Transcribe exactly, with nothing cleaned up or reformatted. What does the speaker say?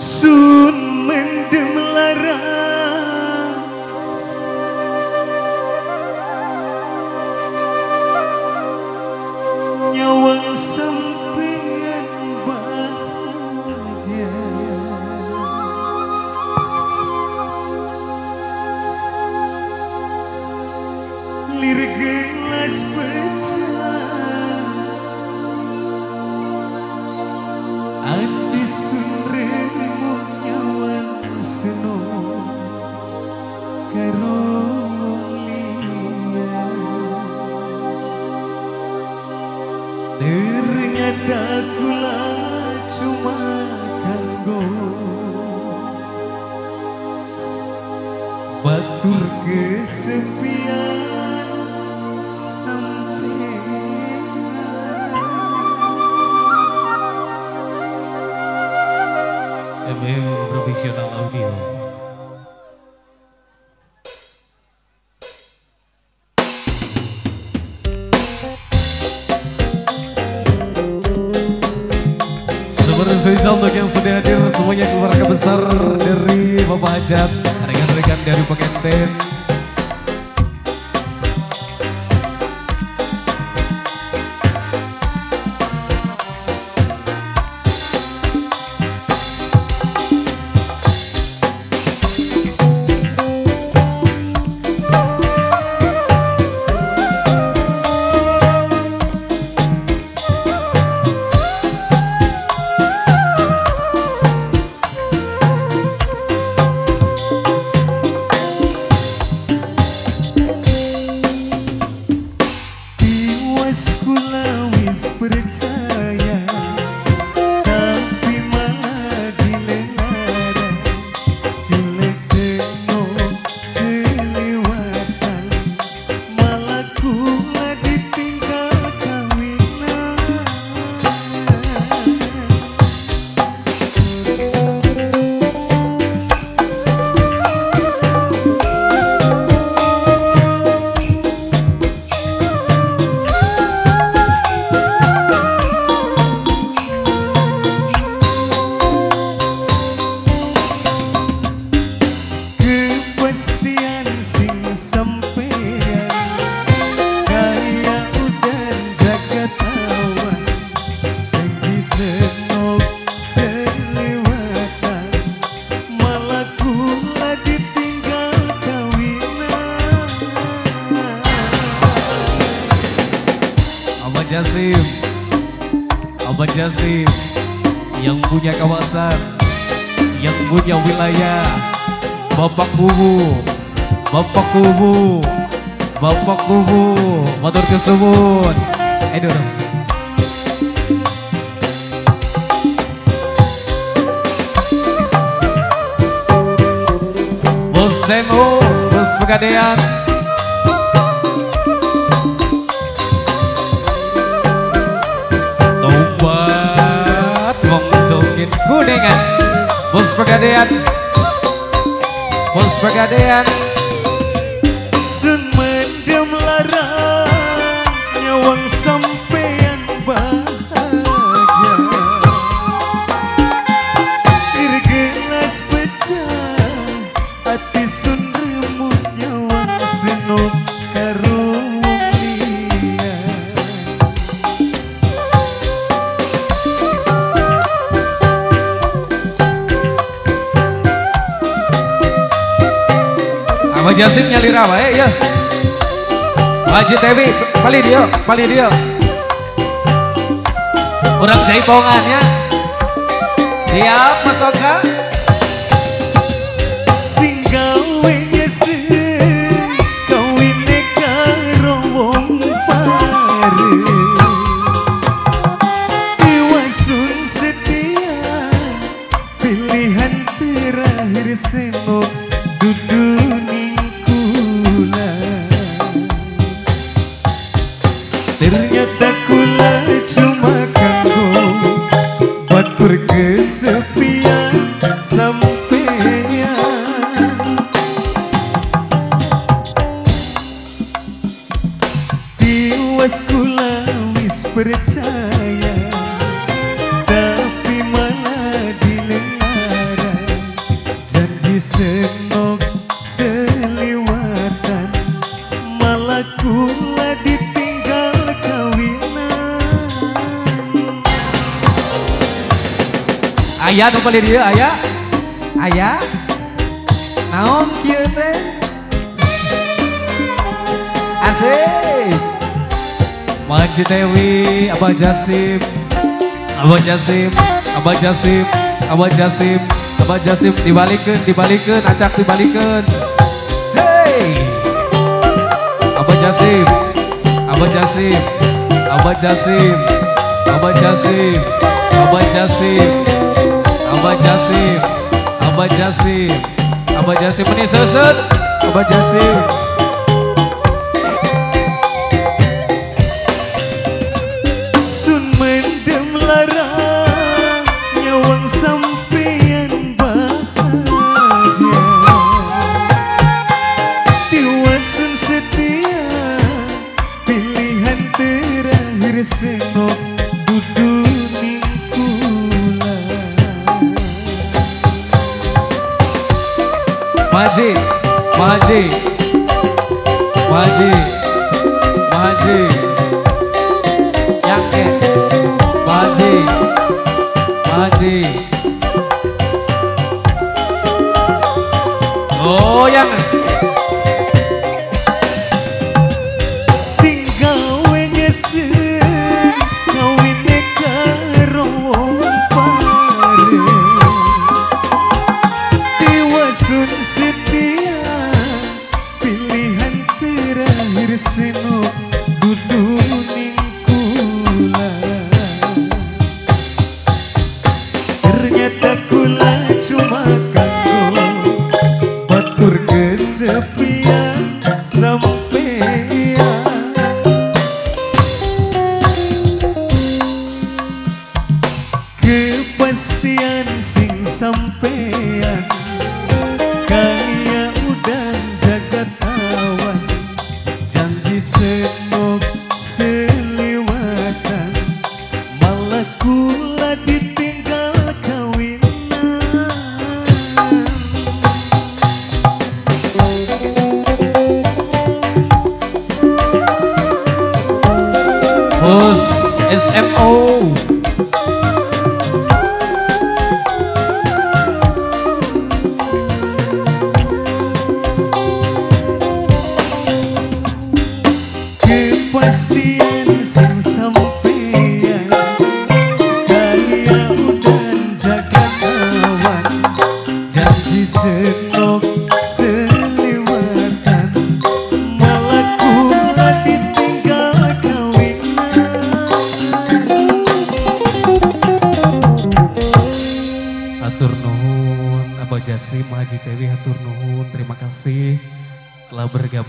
sun mendem lara nyawang sampean bahagia lirik gelas pecah ati sun ternyata kulah cuma kanggo batur kesepian sampeyan. M M Profesional Audio. Spesial untuk yang sudah hadir semuanya, keluarga besar dari Bapak Hajat, rekan-rekan dari Pekenten. Jasim, Abang Jasim, yang punya kawasan, yang punya wilayah, Bapak Kubu, Bapak Kubu, Bapak Kubu, Batur Kesebun, Edo. Bos Seno, Bos Pegadean. Kuningan, bos pegadean, bos pegadean, sun mendem lara nyawang sampean bahagia, ir gelas pecah hati sun remuk nyawang senuk karo Abang Jasim nyalir apa ya? Haji Tewi, paling dia, paling dia. Orang Jaipongan ya. Siap Mas Oka. Ternyata kulah cuma kanggo batur kesepian. Ayah kembali dia, ayah. Ayah. Naon kieu teh? Asih. Manci Dewi, Abah Jasib. Abah Jasib, Abah Jasib, Abah Jasib, Abah Jasib dibalikeun, dibalikeun, acak dibalikeun. Hey. Abah Jasib. Abah Jasib. Abah Jasib. Abah Jasib. Abah Jasib, Abah Jasib, Abah Jasib, Abah Jasib ini seset, Abah Jasib. Sun mendem lara nyawang sampeyan bahagia, tiwasun setia pilihan terakhir semok duduk. Mahaji, Mahaji, Mahaji, Mahaji, yakin, Mahaji, Mahaji. Oh yang Mahaji Dewi hatur nuhun, terima kasih telah bergabung.